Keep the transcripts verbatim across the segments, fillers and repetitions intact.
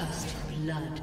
First blood.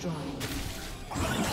destroyed. Come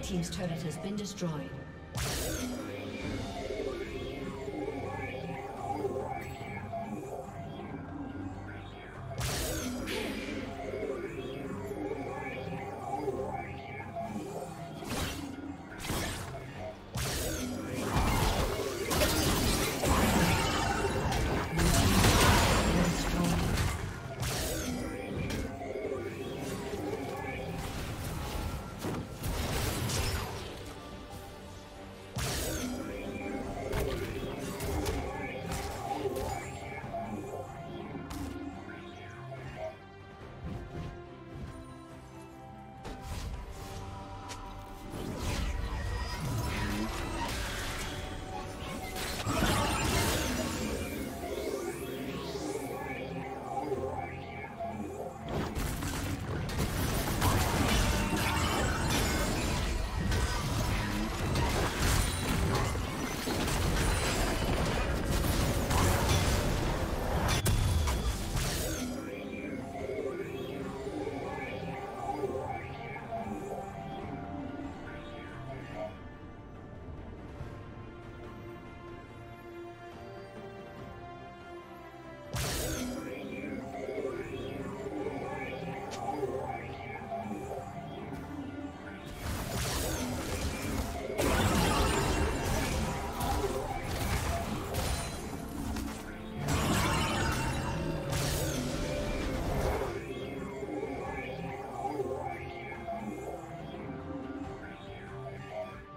Red team's turret has been destroyed.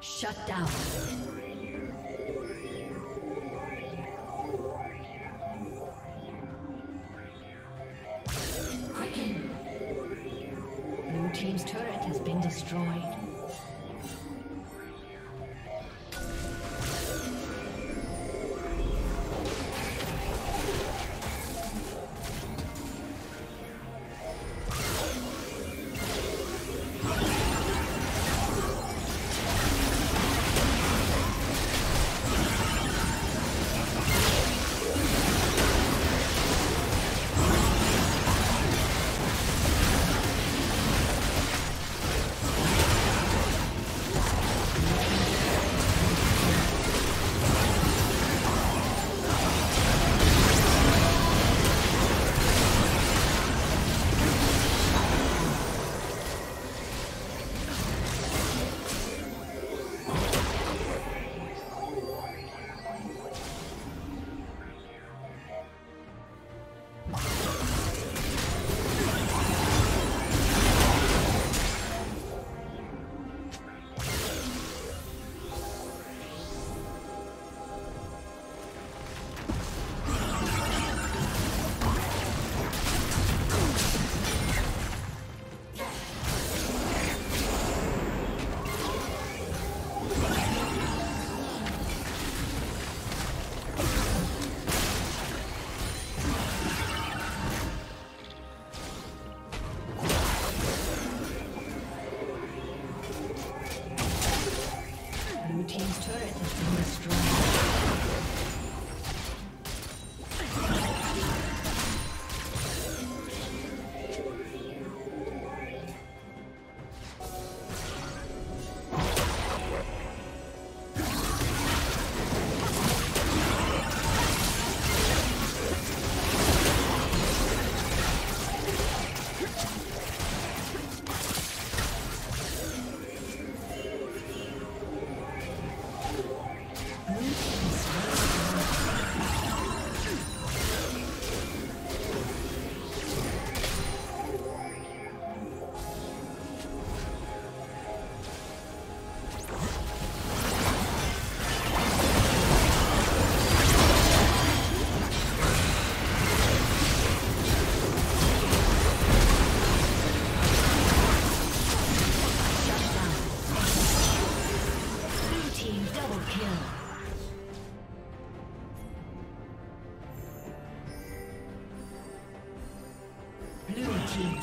Shut down. Quicken. Blue team's turret has been destroyed.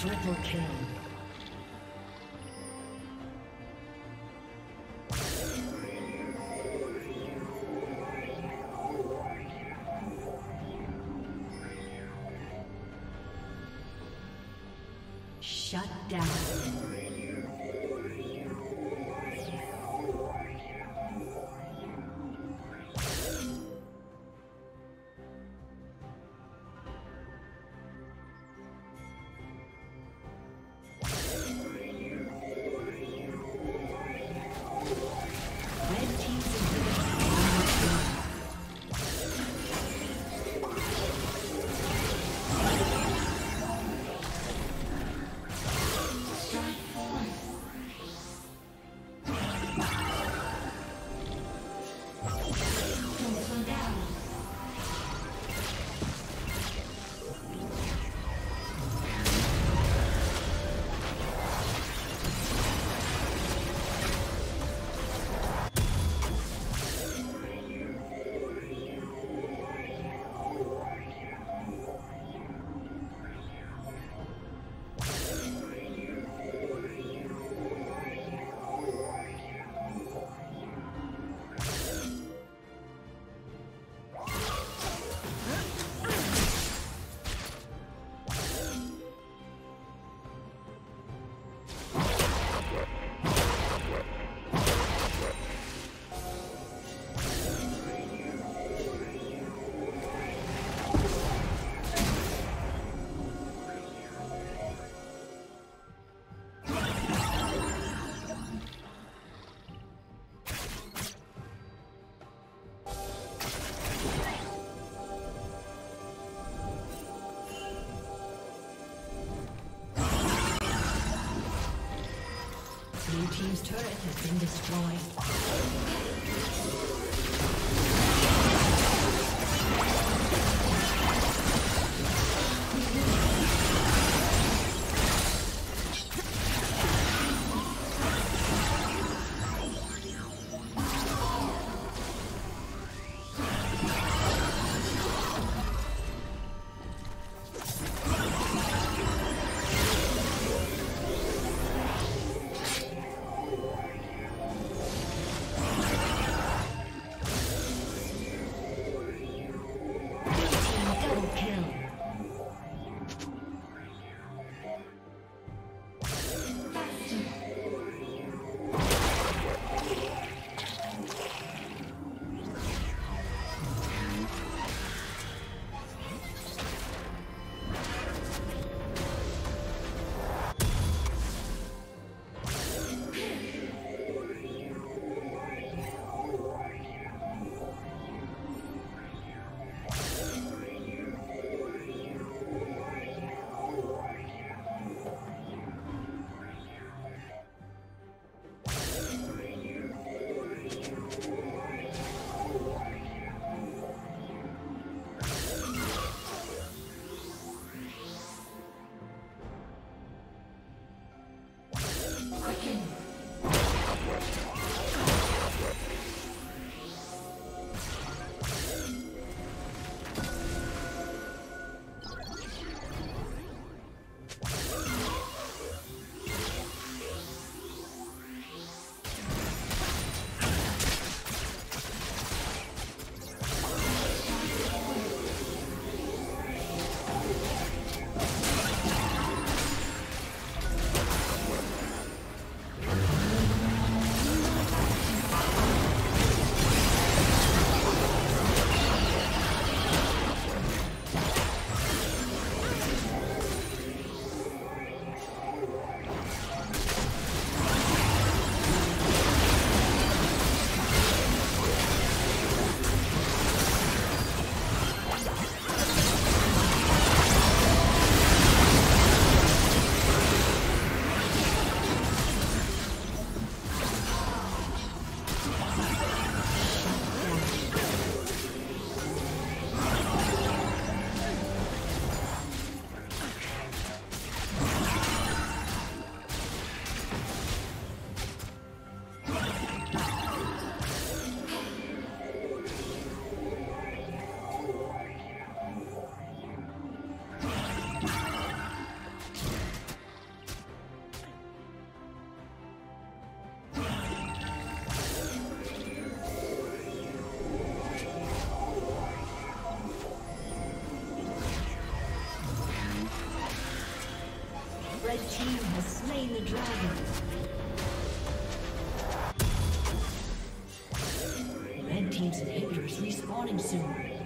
Triple kill. Shut down. Blue team's turret has been destroyed. The team has slain the dragon. Red team's inhibitors respawning soon.